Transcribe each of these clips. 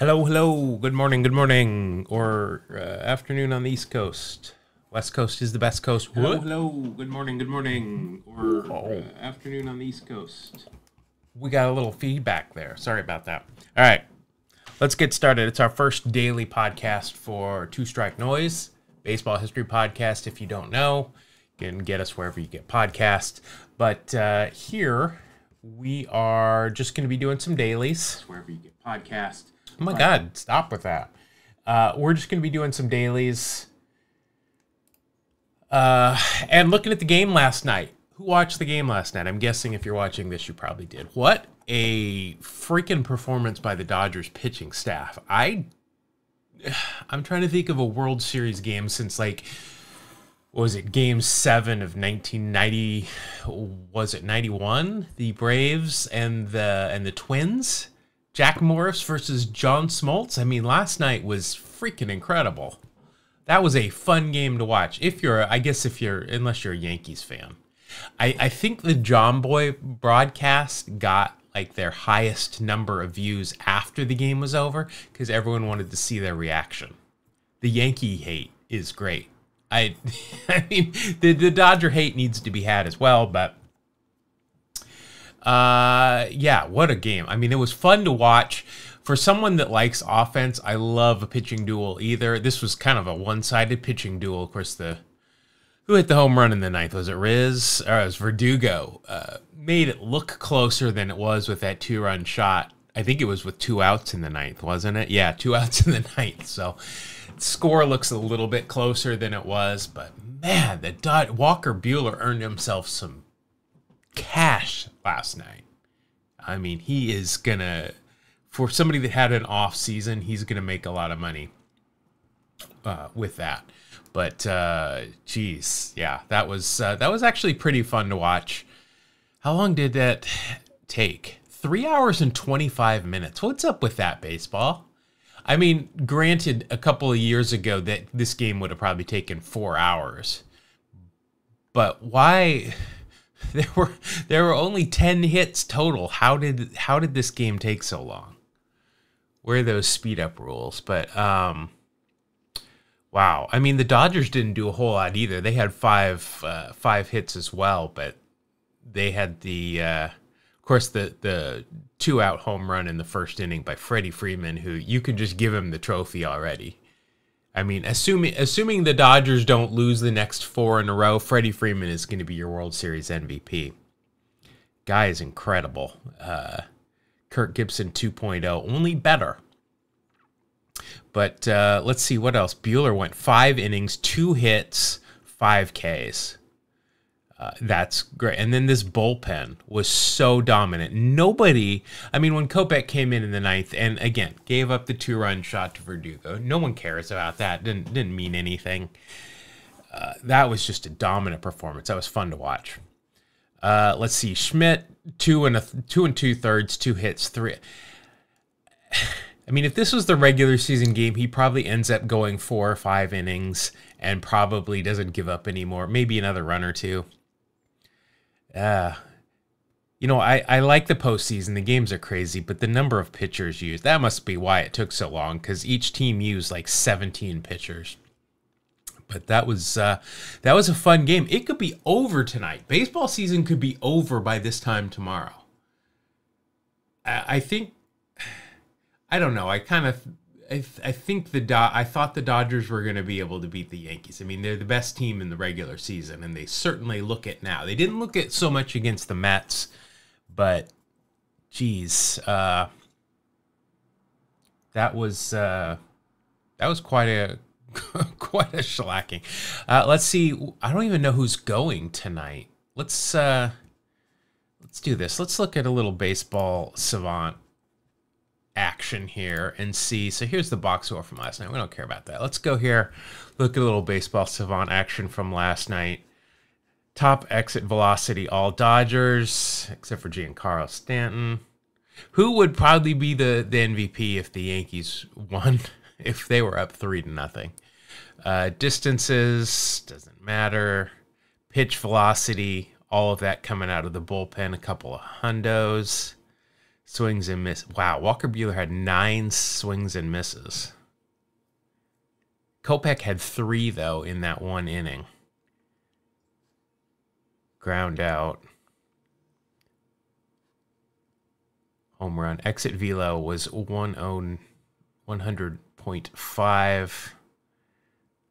Hello, hello. Good morning, good morning. Or afternoon on the East Coast. West Coast is the best coast. Hello, hello. Good morning, good morning. Or afternoon on the East Coast. We got a little feedback there. Sorry about that. All right. Let's get started. It's our first daily podcast for Two Strike Noise, baseball history podcast. If you don't know, you can get us wherever you get podcasts. But here we are just going to be doing some dailies. Wherever you get podcasts. Oh my God, stop with that. We're just going to be doing some dailies. And looking at the game last night. Who watched the game last night? I'm guessing if you're watching this, you probably did. What a freaking performance by the Dodgers pitching staff. I'm trying to think of a World Series game since, like, what was it? Game 7 of 1990, was it 91? The Braves and the Twins? Jack Morris versus John Smoltz. I mean, last night was freaking incredible. That was a fun game to watch. Unless you're a Yankees fan. I think the John Boy broadcast got like their highest number of views after the game was over because everyone wanted to see their reaction. The Yankee hate is great. I mean, the Dodger hate needs to be had as well, but yeah, what a game. I mean, it was fun to watch. For someone that likes offense, I love a pitching duel either. This was kind of a one-sided pitching duel. Of course, who hit the home run in the ninth? Was it Riz? Or it was Verdugo. Made it look closer than it was with that two-run shot. I think it was with 2 outs in the ninth, wasn't it? Yeah, 2 outs in the ninth. So score looks a little bit closer than it was. But, man, Walker Buehler earned himself some cash last night. I mean, he is going to, for somebody that had an off season, he's going to make a lot of money with that. But, geez, yeah, that was actually pretty fun to watch. How long did that take? 3 hours and 25 minutes. What's up with that, baseball? I mean, granted, a couple of years ago that this game would have probably taken 4 hours. But why? There were only 10 hits total. How did this game take so long? Where are those speed-up rules? But, wow. I mean, the Dodgers didn't do a whole lot either. They had five hits as well, but they had the 2-out home run in the first inning by Freddie Freeman, who you could just give him the trophy already. I mean, assuming the Dodgers don't lose the next 4 in a row, Freddie Freeman is going to be your World Series MVP. Guy is incredible. Kirk Gibson 2.0, only better. But let's see what else. Buehler went 5 innings, 2 hits, 5 Ks. That's great. And then this bullpen was so dominant. I mean, when Kopech came in the ninth and, again, gave up the 2-run shot to Verdugo, no one cares about that. Didn't mean anything. That was just a dominant performance. That was fun to watch. Let's see. Schmidt, 2 2/3, 2 hits, 3. I mean, if this was the regular season game, he probably ends up going 4 or 5 innings and probably doesn't give up anymore. Maybe another run or two. You know, I like the postseason. The games are crazy, but the number of pitchers used, that must be why it took so long, because each team used like 17 pitchers. But that was a fun game. It could be over tonight. Baseball season could be over by this time tomorrow. I think... I don't know. I thought the Dodgers were going to be able to beat the Yankees. I mean, they're the best team in the regular season, and they certainly look it now. They didn't look it so much against the Mets, but geez, that was quite a shellacking. Let's see. I don't even know who's going tonight. Let's do this. Let's look at a little baseball savant action here and see. So here's the box score from last night. We don't care about that. Let's go here, look at a little baseball savant action from last night. Top exit velocity, all Dodgers, except for Giancarlo Stanton, who would probably be the MVP if the Yankees won, if they were up 3-0. Distances, doesn't matter. Pitch velocity, all of that coming out of the bullpen, a couple of hundos. swings and misses. Wow, Walker Buehler had 9 swings and misses. Kopech had 3, though, in that one inning. Ground out. Home run. Exit velo was 100.5.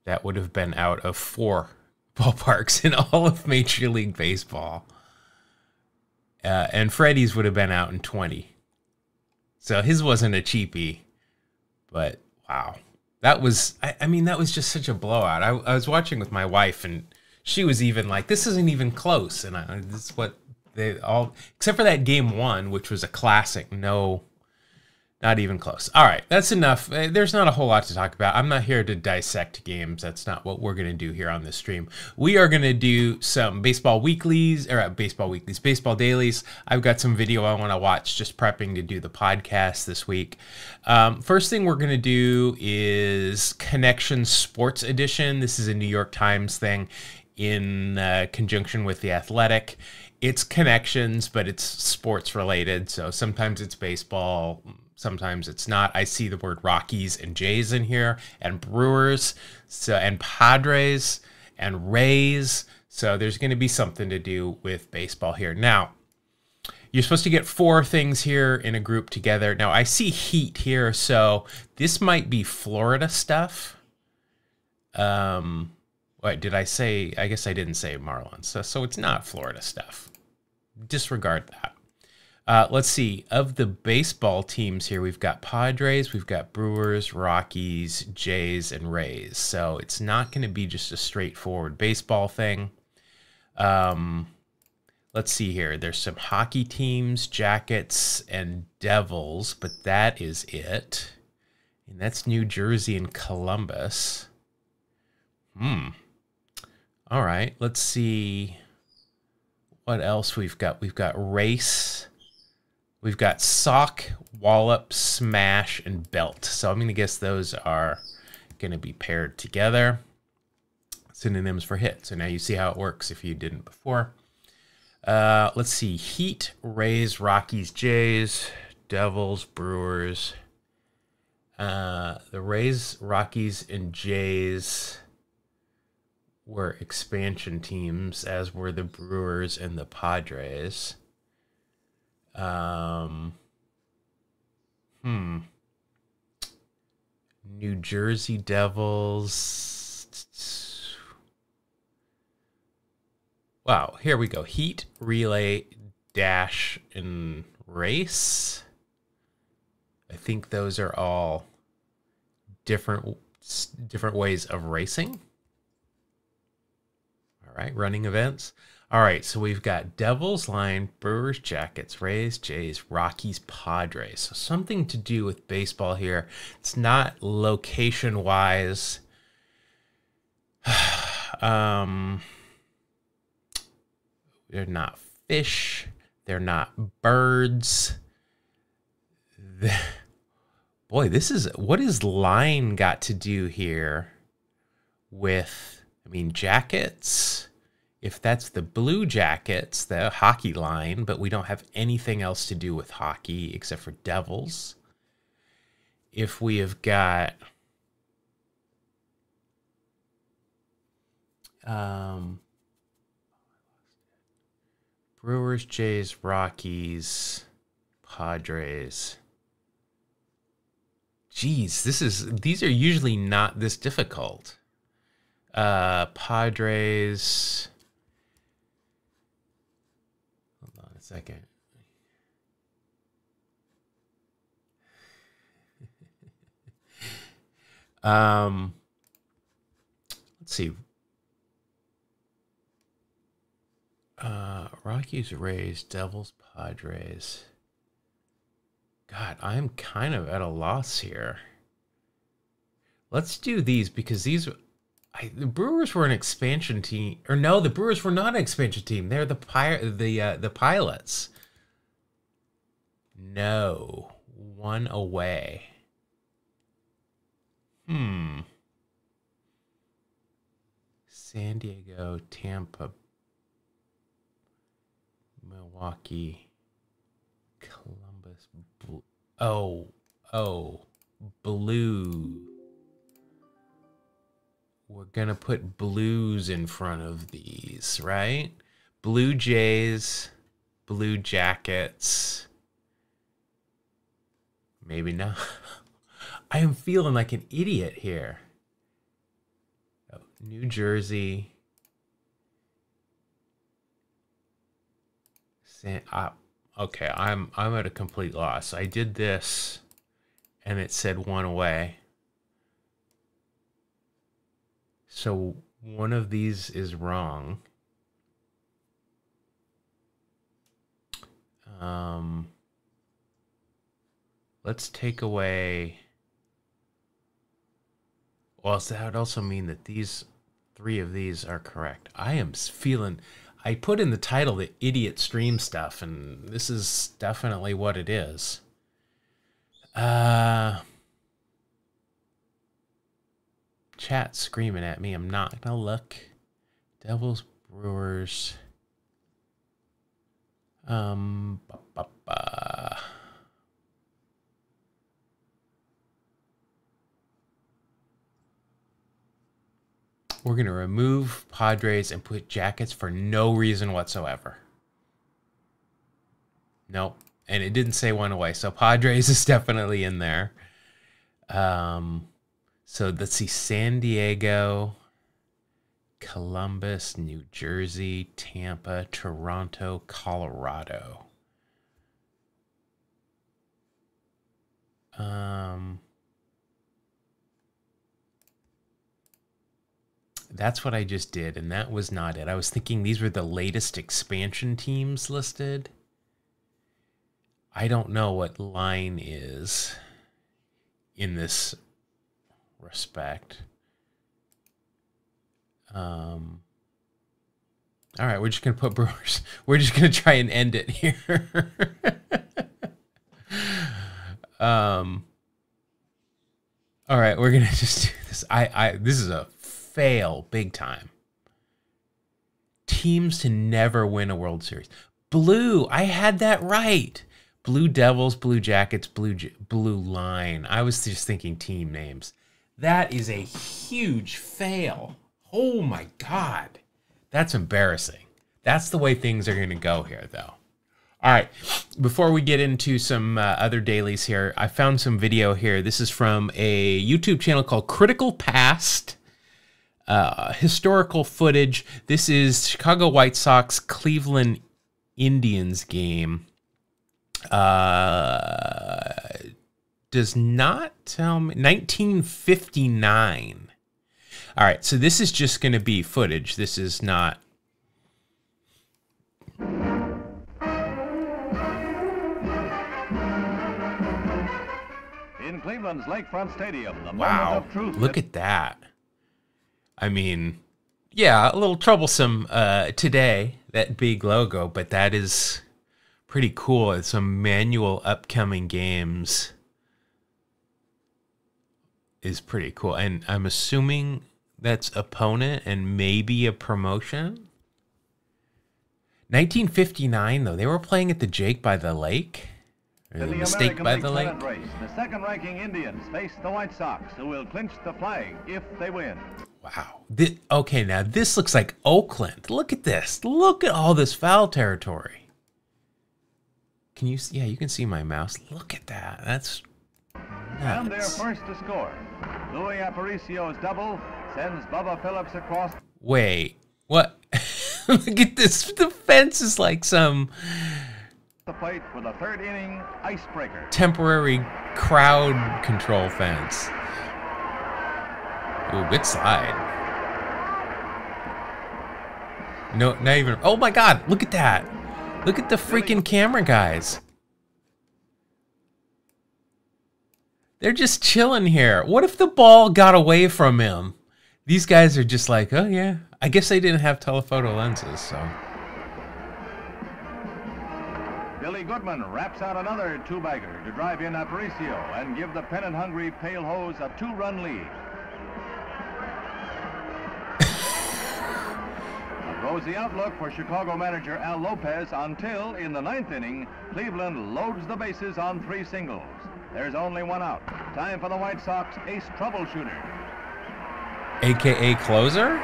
That would have been out of 4 ballparks in all of Major League Baseball. And Freddie's would have been out in 20. So his wasn't a cheapie. But, wow. That was, I mean, that was just such a blowout. I was watching with my wife, and she was even like, this isn't even close. And this is what they all, except for that Game 1, which was a classic. No, not even close. All right, that's enough. There's not a whole lot to talk about. I'm not here to dissect games. That's not what we're going to do here on this stream. We are going to do some baseball weeklies, or baseball dailies. I've got some video I want to watch, just prepping to do the podcast this week. First thing we're going to do is Connection Sports Edition. This is a New York Times thing in conjunction with The Athletic. It's Connections, but it's sports related. So sometimes it's baseball, sometimes it's not. I see the word Rockies and Jays in here, and Brewers, so, and Padres, and Rays. So there's going to be something to do with baseball here. Now, you're supposed to get 4 things here in a group together. Now, I see heat here, so this might be Florida stuff. Wait, did I say? I guess I didn't say Marlins. So it's not Florida stuff. Disregard that. Let's see. Of the baseball teams here, we've got Padres, we've got Brewers, Rockies, Jays, and Rays. So it's not going to be just a straightforward baseball thing. Let's see here. There's some hockey teams, Jackets, and Devils, but that is it. And that's New Jersey and Columbus. All right. Let's see what else we've got. We've got race. We've got sock, wallop, smash, and belt. So I'm going to guess those are going to be paired together. Synonyms for hit. So now you see how it works if you didn't before. Let's see. Heat, Rays, Rockies, Jays, Devils, Brewers. The Rays, Rockies, and Jays were expansion teams, as were the Brewers and the Padres. New Jersey Devils. Wow, here we go. Heat, relay, dash, and race. I think those are all different ways of racing. All right, running events. All right, so we've got Devils, Line, Brewers, Jackets, Rays, Jays, Rockies, Padres. So something to do with baseball here. It's not location-wise. They're not fish. They're not birds. Boy, this is... What is Line got to do here with... I mean, Jackets... If that's the Blue Jackets, the hockey line, but we don't have anything else to do with hockey except for Devils. If we have got Brewers, Jays, Rockies, Padres. Geez, these are usually not this difficult. Padres. Second. Let's see. Rockies, Rays, Devils, Padres. God, I'm kind of at a loss here. Let's do these because these... the Brewers were an expansion team, or no, the Brewers were not an expansion team. They're the Pilots. No, one away. San Diego, Tampa, Milwaukee, Columbus. was blue. We're gonna put blues in front of these, right? Blue Jays, Blue Jackets. Maybe not. I am feeling like an idiot here. Oh, New Jersey. Okay, I'm at a complete loss. I did this, and it said one away. So one of these is wrong. Let's take away. Well, so that would also mean that these three of these are correct. I am feeling. I put in the title the idiot stream stuff, and this is definitely what it is. Chat screaming at me. I'm not gonna look. Devils, Brewers. We're going to remove Padres and put Jackets for no reason whatsoever. Nope. And it didn't say one away, so Padres is definitely in there. So let's see. San Diego, Columbus, New Jersey, Tampa, Toronto, Colorado. That's what I just did, and that was not it. I was thinking these were the latest expansion teams listed. I don't know what line is in this respect. All right, we're just going to put Brewers. We're just going to try and end it here. All right, we're going to just do this. This is a fail big time. Teams to never win a World Series. Blue, I had that right. Blue Devils, Blue Jackets, Blue Line. I was just thinking team names. That is a huge fail. Oh my God. That's embarrassing. That's the way things are going to go here, though. All right, before we get into some other dailies here, I found some video here. This is from a YouTube channel called Critical Past. Historical footage. This is Chicago White Sox Cleveland Indians game. Does not tell me 1959. All right, so this is just going to be footage. This is not. In Cleveland's Lakefront Stadium, the moment of truth. Look at that. I mean, yeah, a little troublesome today, that big logo, but that is pretty cool. It's some manual upcoming games is pretty cool. And I'm assuming that's opponent and maybe a promotion. 1959, though, they were playing at the Jake by the Lake. The mistake by the lake. Race, the second-ranking Indians face the White Sox, who will clinch the flag if they win. Wow. Okay, now this looks like Oakland. Look at this. Look at all this foul territory. Can you see? Yeah, you can see my mouse. Look at that. That's nuts. And they're first to score. Luis Aparicio's double sends Bubba Phillips across. Wait, what? Look at this. The fence is like some... The plate with a third inning icebreaker. Temporary crowd control fence. Ooh, good slide. No, not even. Oh my God! Look at that! Look at the freaking camera guys. They're just chilling here. What if the ball got away from him? These guys are just like, oh yeah. I guess they didn't have telephoto lenses, so. Billy Goodman wraps out another two-bagger to drive in Aparicio and give the pennant-hungry Pale Hose a two-run lead. A rosy outlook for Chicago manager Al Lopez until, in the ninth inning, Cleveland loads the bases on three singles. There's only one out. Time for the White Sox ace troubleshooter. AKA closer?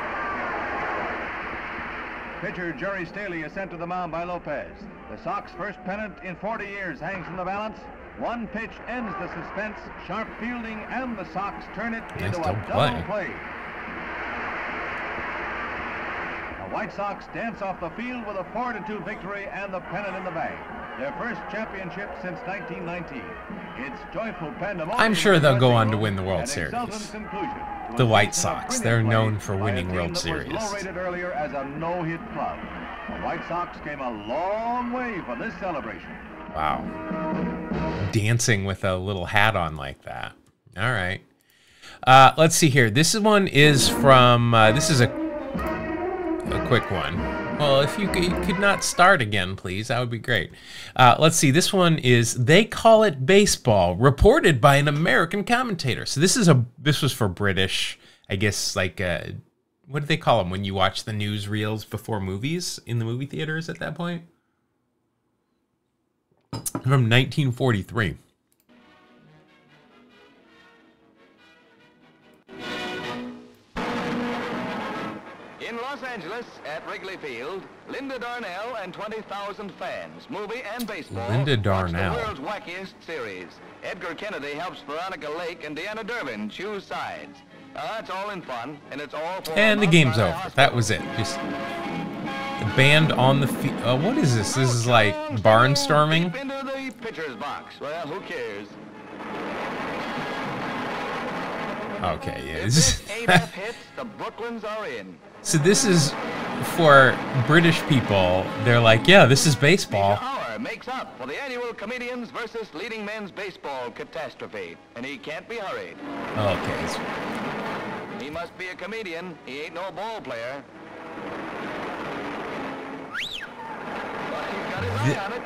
Pitcher Jerry Staley is sent to the mound by Lopez. The Sox first pennant in 40 years hangs in the balance. One pitch ends the suspense. Sharp fielding and the Sox turn it into a double play. The White Sox dance off the field with a 4-2 victory and the pennant in the bag. Their first championship since 1919. It's joyful pandemonium. I'm sure they'll go on to win the World Series. The White Sox, they're known for winning World Series. Low-rated earlier as a no-hit club. The White Sox came a long way for this celebration. Wow. Dancing with a little hat on like that. All right. Let's see here. This one is from, this is a quick one. Well, if you could not start again, please, that would be great. Let's see. This one is They Call It Baseball, reported by an American commentator. So this is this was for British, I guess, like what do they call them when you watch the newsreels before movies in the movie theaters at that point? From 1943. Angeles at Wrigley Field, Linda Darnell and 20,000 fans, movie and baseball. Linda Darnell. The world's wackiest series. Edgar Kennedy helps Veronica Lake and Deanna Durbin choose sides. That's all in fun, and it's all for. And the game's over. Hospital. That was it. Just the band on the field. What is this? This is like barnstorming. Into the pitcher's box. Well, who cares? Okay, yeah. This ABF hits, the Brooklyns are in. So this is for British people. They're like, yeah, this is baseball. Hour makes up for the annual comedians versus leading men's baseball catastrophe, and he can't be hurried. Okay. He must be a comedian. He ain't no ball player. Well, he's got his eye on it.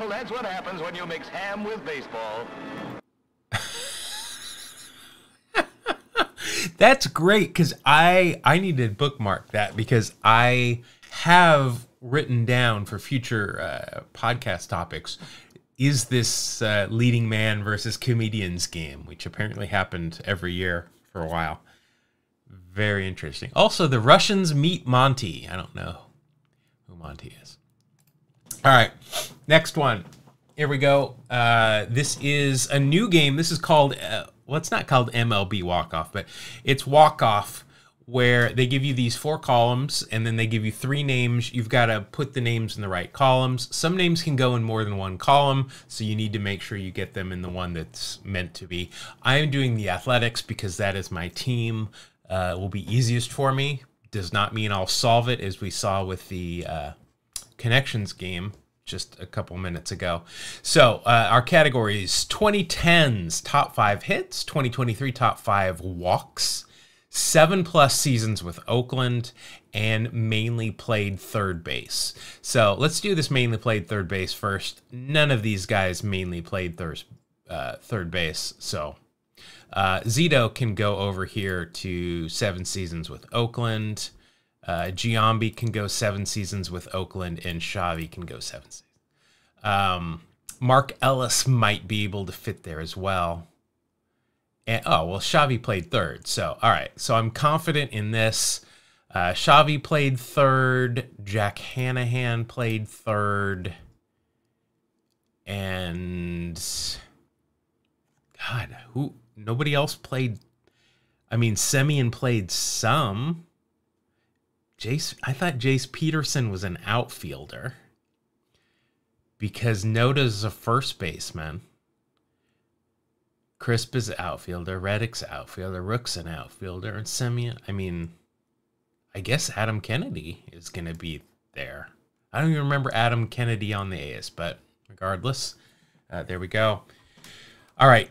Well, that's what happens when you mix ham with baseball. That's great, because I need to bookmark that, because I have written down for future podcast topics, is this leading man versus comedians game, which apparently happened every year for a while. Very interesting. Also, the Russians meet Monty. I don't know who Monty is. All right, next one. Here we go. This is a new game. This is called... well, it's not called MLB Walk-Off, but it's Walk-Off, where they give you these four columns, and then they give you three names. You've got to put the names in the right columns. Some names can go in more than one column, so you need to make sure you get them in the one that's meant to be. I am doing the Athletics because that is my team. Will be easiest for me. Does not mean I'll solve it, as we saw with the Connections game just a couple minutes ago. So our categories: 2010s top 5 hits, 2023 top 5 walks, 7+ seasons with Oakland, and mainly played third base. So let's do this mainly played third base first. None of these guys mainly played third base. So Zito can go over here to 7 seasons with Oakland. Giambi can go 7 seasons with Oakland, and Xavi can go 7 seasons. Mark Ellis might be able to fit there as well. And, oh, well, Xavi played third. So, all right. So I'm confident in this. Xavi played third. Jack Hanahan played third. And, God, who? Nobody else played. I mean, Semien played some. Jace, I thought Jace Peterson was an outfielder because Noda's a first baseman. Crisp is an outfielder, Reddick's an outfielder, Rook's an outfielder, and Semien. I mean, I guess Adam Kennedy is going to be there. I don't even remember Adam Kennedy on the A's, but regardless, there we go. All right,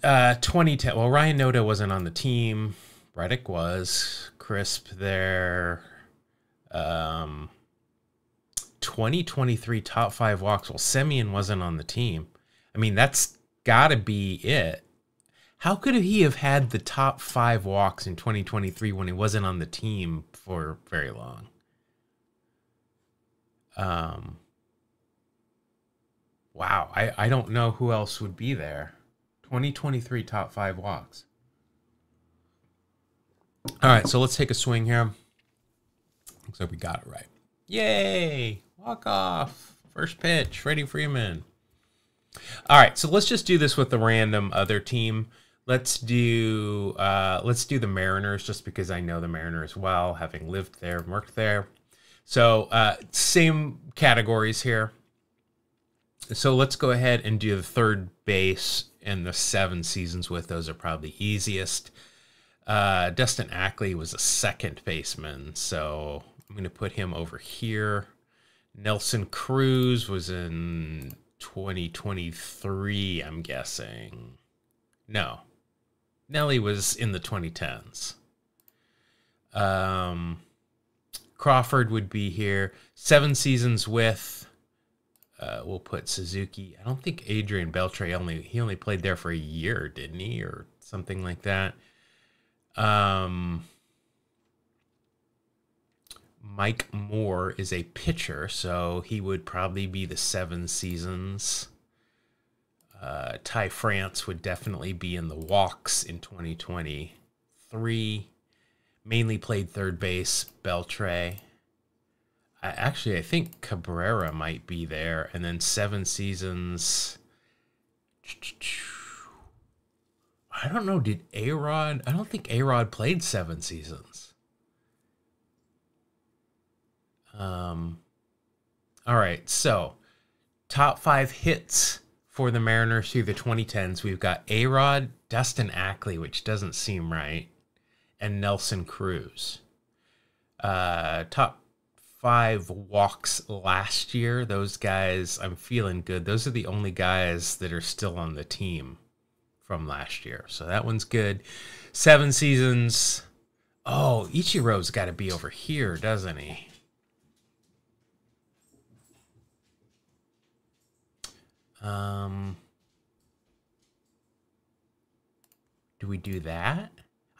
2010. Well, Ryan Noda wasn't on the team. Reddick was. Crisp there. 2023 top 5 walks. Well, Semien wasn't on the team. I mean, that's got to be it. How could he have had the top 5 walks in 2023 when he wasn't on the team for very long? Wow, I don't know who else would be there. 2023 top 5 walks. All right, so let's take a swing here. Looks like we got it right. Yay! Walk off. First pitch, Freddie Freeman. All right, so let's just do this with the random other team. Let's do the Mariners, just because I know the Mariners well, having lived there, worked there. So same categories here. So let's go ahead and do the third base and the 7 seasons with. Those are probably easiest. Dustin Ackley was a second baseman, so I'm going to put him over here. Nelson Cruz was in 2023, I'm guessing. No. Nelly was in the 2010s. Crawford would be here. 7 seasons with. We'll put Suzuki. I don't think Adrian Beltre, he only played there for a year, didn't he? Or something like that. Mike Moore is a pitcher, so he would probably be the 7 seasons. Ty France would definitely be in the walks in 2023. Mainly played third base, Beltre. I think Cabrera might be there. And then 7 seasons. I don't know. Did A-Rod? I don't think A-Rod played 7 seasons. All right. So, top 5 hits for the Mariners through the 2010s. We've got A-Rod, Dustin Ackley, which doesn't seem right, and Nelson Cruz. Top 5 walks last year. Those guys, I'm feeling good. Those are the only guys that are still on the team from last year. So that one's good. 7 seasons. Oh, Ichiro's got to be over here, doesn't he? Do we do that?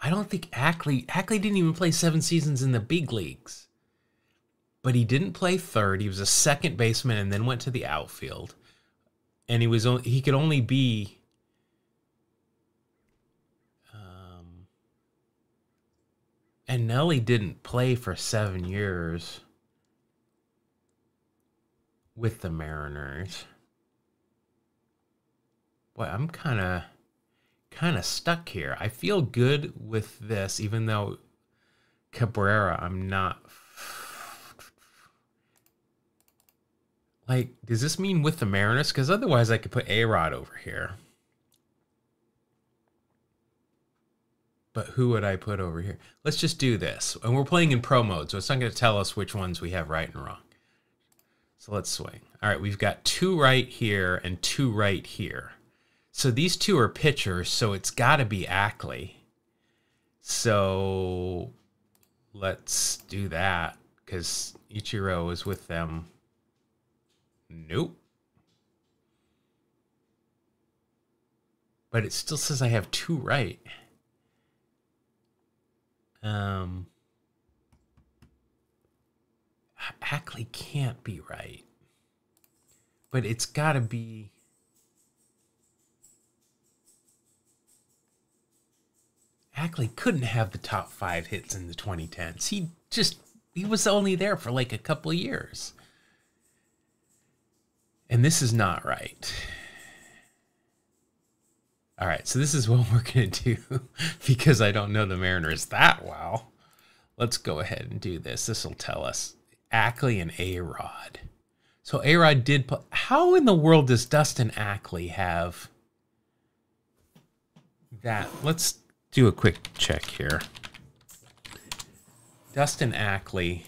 I don't think Ackley didn't even play 7 seasons in the big leagues. But he didn't play third. He was a second baseman and then went to the outfield. And he could only be and Nelly didn't play for 7 years with the Mariners. Boy, I'm kind of stuck here. I feel good with this, even though Cabrera, I'm not. Like, does this mean with the Mariners? Because otherwise I could put A-Rod over here. But who would I put over here? Let's just do this. And we're playing in pro mode, so it's not going to tell us which ones we have right and wrong. So let's swing. All right, we've got 2 right here and 2 right here. So these 2 are pitchers, so it's got to be Ackley. So let's do that, because Ichiro is with them. Nope. But it still says I have 2 right. Ackley can't be right, but it's gotta be. Ackley couldn't have the top 5 hits in the 2010s. He was only there for like a couple of years. And this is not right. All right, so this is what we're going to do because I don't know the Mariners that well. Let's go ahead and do this. This will tell us Ackley and A-Rod. So A-Rod did play. How in the world does Dustin Ackley have that? Let's do a quick check here. Dustin Ackley.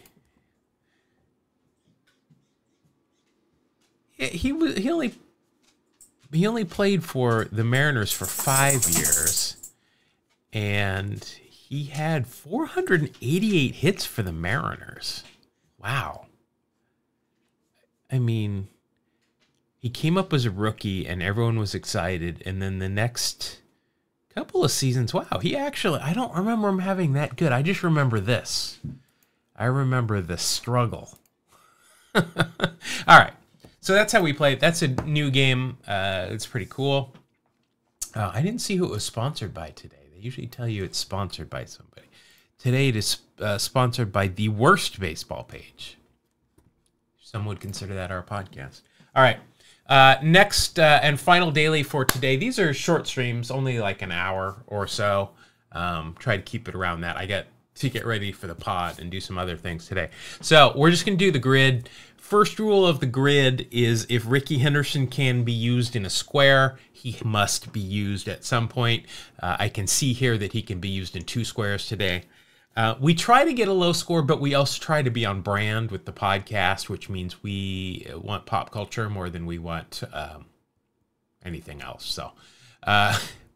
He only played for the Mariners for 5 years, and he had 488 hits for the Mariners. Wow. I mean, he came up as a rookie, and everyone was excited, and then the next Couple of seasons. Wow. He actually, I don't remember him having that good. I just remember this. I remember the struggle. All right. So that's how we play it. That's a new game. It's pretty cool. I didn't see who it was sponsored by today. They usually tell you it's sponsored by somebody. Today it is sponsored by The Worst Baseball Page. Some would consider that our podcast. All right. Next and final daily for today. These are short streams, only like an hour or so. Try to keep it around that. I got to get ready for the pod and do some other things today. So we're just going to do the grid. First rule of the grid is if Rickey Henderson can be used in a square, he must be used at some point. I can see here that he can be used in two squares today. We try to get a low score, but we also try to be on brand with the podcast, which means we want pop culture more than we want anything else. So,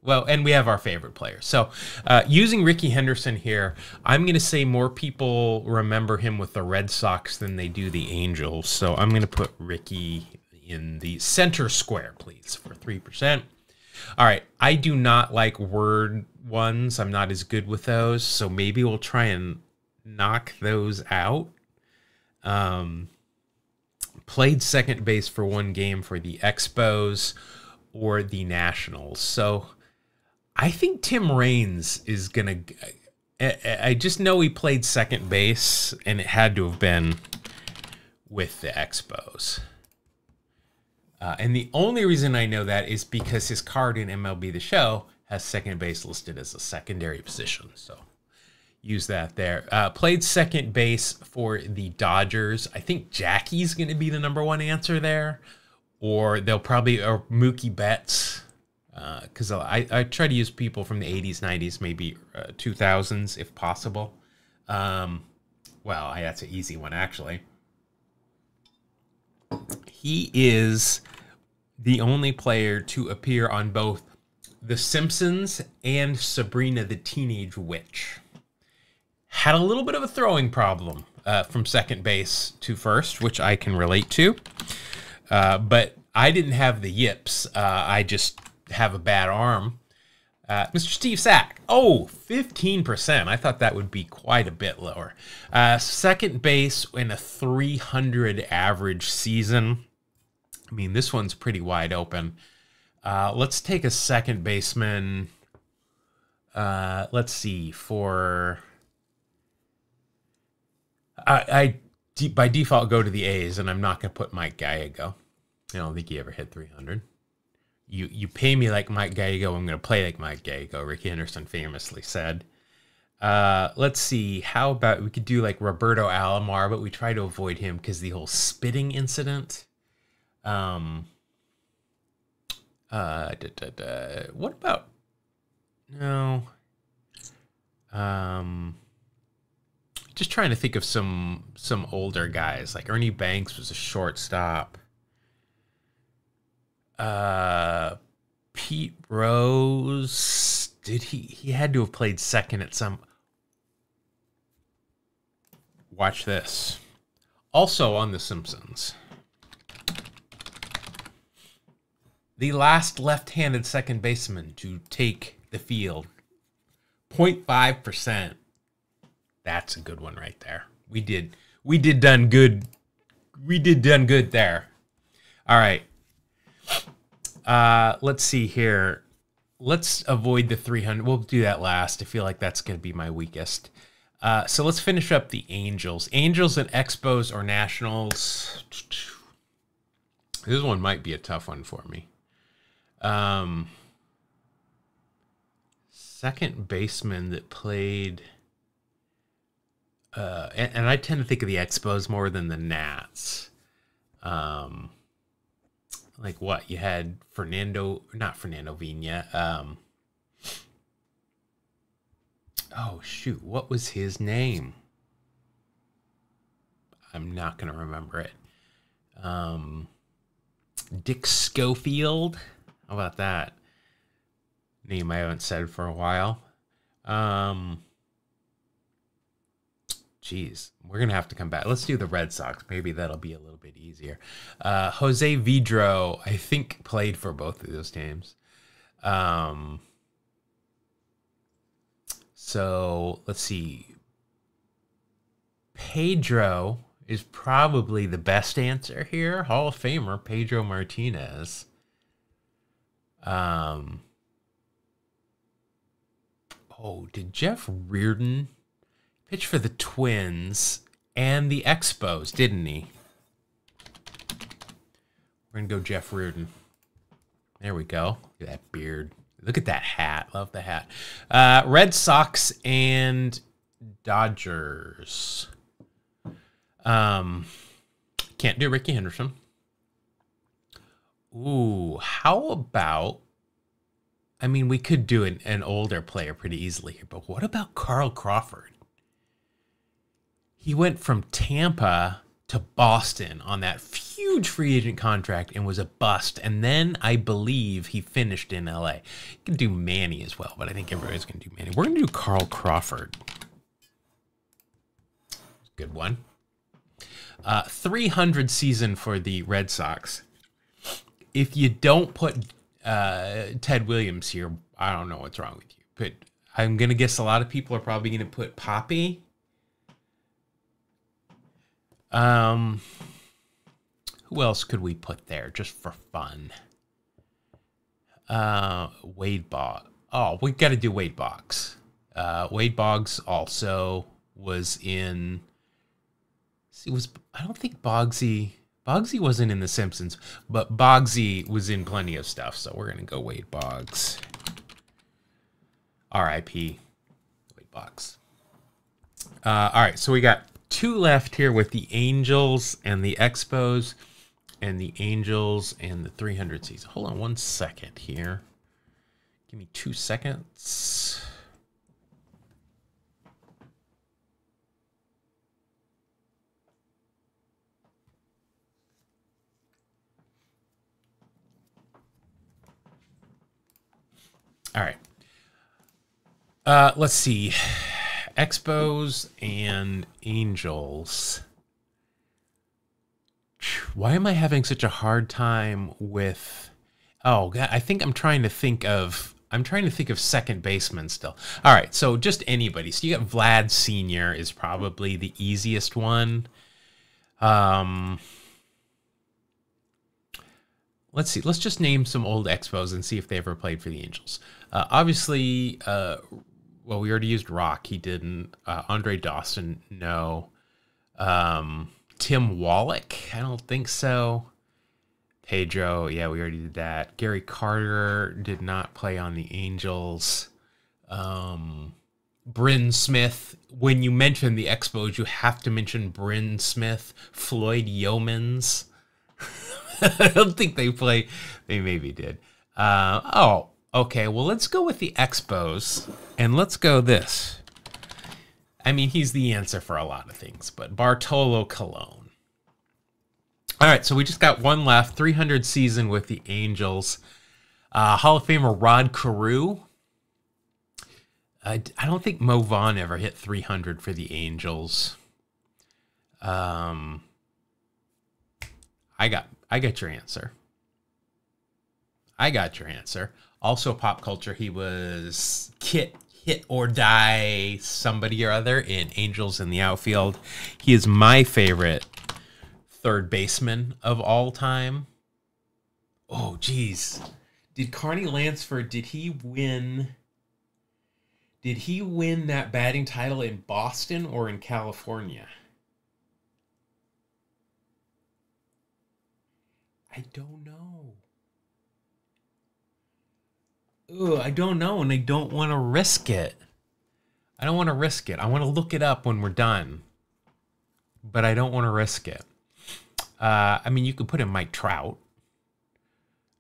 well, and we have our favorite players. So using Rickey Henderson here, I'm going to say more people remember him with the Red Sox than they do the Angels. So I'm going to put Rickey in the center square, please, for 3%. All right, I do not like word ones. I'm not as good with those, so maybe we'll try and knock those out. Played second base for one game for the Expos or the Nationals. So I think Tim Raines is going to... I just know he played second base, and it had to have been with the Expos. And the only reason I know that is because his card in MLB The Show has second base listed as a secondary position. So use that there. Played second base for the Dodgers. I think Jackie's going to be the number one answer there. Or they'll probably, or Mookie Betts. Because I try to use people from the 80s, 90s, maybe 2000s if possible. Well, that's an easy one, actually. He is the only player to appear on both The Simpsons and Sabrina the Teenage Witch. Had a little bit of a throwing problem from second base to first, which I can relate to. But I didn't have the yips. I just have a bad arm. Mr. Steve Sax. Oh, 15%. I thought that would be quite a bit lower. Second base in a 300 average season. I mean, this one's pretty wide open. Let's take a second baseman. Let's see. For I by default go to the A's, and I'm not going to put Mike Gallego. I don't think he ever hit 300. You pay me like Mike Gallego, I'm going to play like Mike Gallego, Rickey Henderson famously said. Let's see. How about we could do like Roberto Alomar, but we try to avoid him because the whole spitting incident. What about... No. Just trying to think of some older guys. Like Ernie Banks was a shortstop. Pete Rose, he had to have played second at some... Watch this. Also on The Simpsons. The last left-handed second baseman to take the field. 0.5%. That's a good one right there. We did done good. We did done good there. All right. Let's see here. Let's avoid the 300. We'll do that last. I feel like that's going to be my weakest. So let's finish up the Angels. Angels and Expos or Nationals. This one might be a tough one for me. Second baseman that played... and I tend to think of the Expos more than the Nats. Like what? You had not Fernando Vina. Oh, shoot. What was his name? I'm not going to remember it. Dick Schofield. How about that? Name I haven't said for a while. Jeez, we're going to have to come back. Let's do the Red Sox. Maybe that'll be a little bit easier. Jose Vidro, I think, played for both of those teams. So let's see. Pedro is probably the best answer here. Hall of Famer Pedro Martinez. Oh, did Jeff Reardon pitch for the Twins and the Expos, didn't he? We're going to go Jeff Reardon. There we go. Look at that beard. Look at that hat. Love the hat. Red Sox and Dodgers. Can't do Rickey Henderson. Ooh, how about... I mean, we could do an older player pretty easily here, but what about Carl Crawford? He went from Tampa to Boston on that huge free agent contract and was a bust. And then I believe he finished in LA. You can do Manny as well, but I think everybody's going to do Manny. We're going to do Carl Crawford. Good one. 300 season for the Red Sox. If you don't put Ted Williams here, I don't know what's wrong with you. But I'm going to guess a lot of people are probably going to put Poppy. Who else could we put there just for fun? Wade Boggs. Oh, we got to do Wade Boggs. Wade Boggs also was in. I don't think Boggsy. Boggsy wasn't in The Simpsons, but Boggsy was in plenty of stuff. So we're gonna go Wade Boggs. R.I.P. Wade Boggs. All right, so we got two left here with the Angels and the Expos, and the Angels and the 300 season. Hold on one second here. Give me 2 seconds. All right. Let's see. Expos and Angels. Why am I having such a hard time with... Oh, God, I think I'm trying to think of second baseman still. All right, so just anybody. So you got Vlad Sr. is probably the easiest one. Let's see. Let's just name some old Expos and see if they ever played for the Angels. Obviously, well, we already used Rock. He didn't. Andre Dawson, no. Tim Wallach, I don't think so. Pedro, yeah, we already did that. Gary Carter did not play on the Angels. Bryn Smith. When you mention the Expos, you have to mention Bryn Smith. Floyd Yeomans. I don't think they play. They maybe did. Oh, okay. Well, let's go with the Expos, and let's go this. I mean, he's the answer for a lot of things, but Bartolo Colon. All right, so we just got one left. 300 season with the Angels. Hall of Famer Rod Carew. I don't think Mo Vaughn ever hit 300 for the Angels. I got your answer. I got your answer. Also pop culture, he was hit or die somebody or other in Angels in the Outfield. He is my favorite third baseman of all time. Oh, geez. Did Carney Lansford, did he win that batting title in Boston or in California? I don't know. Ooh, I don't know, and I don't want to risk it. I don't want to risk it. I want to look it up when we're done, but I don't want to risk it. I mean, you could put in Mike Trout.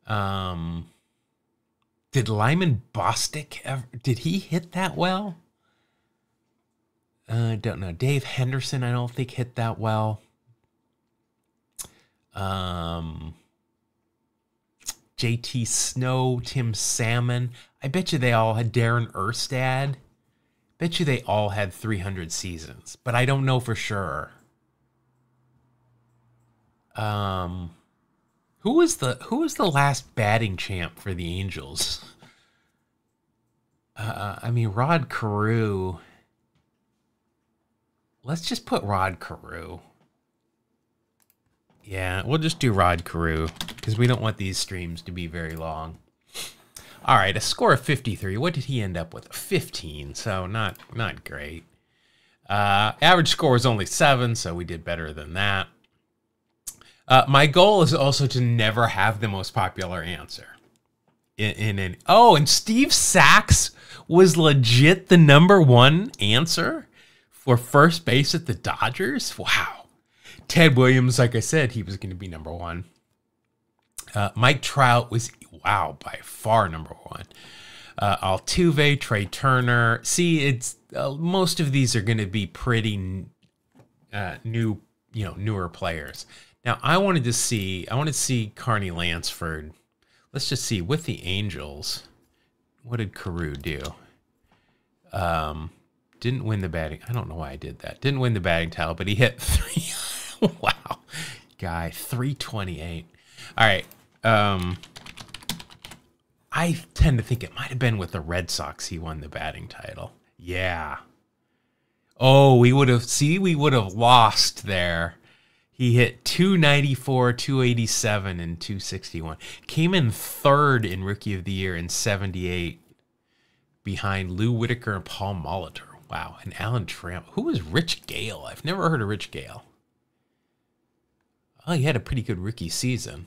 Did Lyman Bostic ever? Did he hit that well? I don't know. Dave Henderson, I don't think hit that well. JT Snow, Tim Salmon. I bet you they all had Darren Erstad. Bet you they all had 300 seasons, but I don't know for sure. Who was the last batting champ for the Angels? I mean, Rod Carew. Let's just put Rod Carew. Yeah, we'll just do Rod Carew because we don't want these streams to be very long. All right, a score of 53. What did he end up with? 15, so not great. Average score was only 7, so we did better than that. My goal is also to never have the most popular answer. Oh, and Steve Sax was legit the #1 answer for first base at the Dodgers. Wow. Ted Williams, like I said, he was going to be #1. Mike Trout was, wow, by far #1. Altuve, Trey Turner. See, it's most of these are going to be pretty new, you know, newer players. Now, I wanted to see Carney Lansford. Let's just see with the Angels. What did Carew do? Didn't win the batting. I don't know why I did that. Didn't win the batting title, but he hit 3. Wow, guy, 328. All right. I tend to think it might have been with the Red Sox he won the batting title. Yeah. Oh, we would have lost there. He hit 294, 287, and 261. Came in 3rd in Rookie of the Year in 78 behind Lou Whitaker and Paul Molitor. Wow, and Alan Trammell. Who was Rich Gale? I've never heard of Rich Gale. Oh, he had a pretty good rookie season.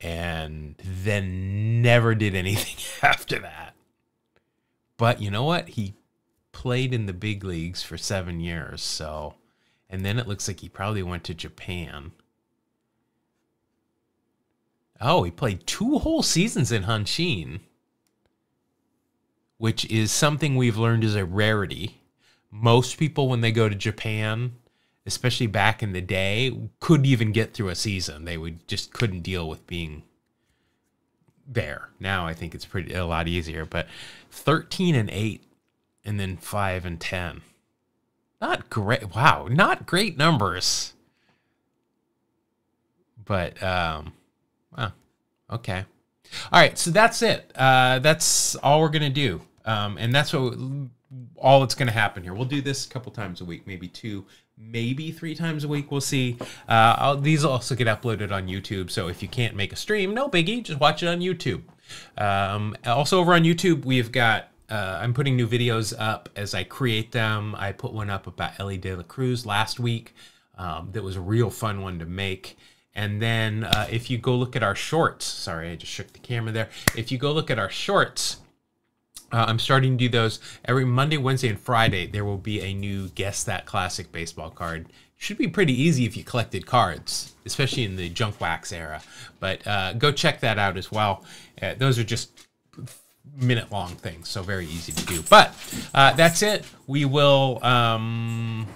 And then never did anything after that. But you know what? He played in the big leagues for 7 years, so... And then it looks like he probably went to Japan. Oh, he played 2 whole seasons in Hanshin, which is something we've learned is a rarity. Most people, when they go to Japan, especially back in the day, couldn't even get through a season. They would just couldn't deal with being there. Now I think it's a lot easier. But 13 and 8, and then 5 and 10. Not great. Wow, not great numbers. But, well, okay. All right, so that's it. That's all we're going to do. And that's all that's going to happen here. We'll do this a couple times a week, maybe 2, maybe 3 times a week. We'll see. These will also get uploaded on YouTube. So if you can't make a stream, no biggie. Just watch it on YouTube. Also over on YouTube, we've got... I'm putting new videos up as I create them. I put one up about Ellie De La Cruz last week. That was a real fun one to make. And then if you go look at our shorts, sorry, I just shook the camera there. If you go look at our shorts, I'm starting to do those every Monday, Wednesday, and Friday. There will be a new Guess That Classic baseball card. Should be pretty easy if you collected cards, especially in the junk wax era. But go check that out as well. Those are just... minute-long things, so very easy to do. But that's it. We will, I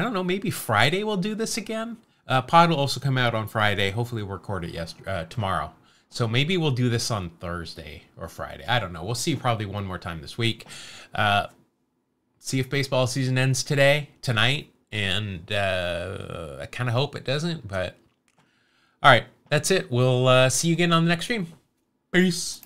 don't know, maybe Friday we'll do this again. Pod will also come out on Friday. Hopefully we'll record it tomorrow. So maybe we'll do this on Thursday or Friday. I don't know. We'll see probably one more time this week. See if baseball season ends tonight, and I kind of hope it doesn't. But all right, that's it. We'll see you again on the next stream. Peace.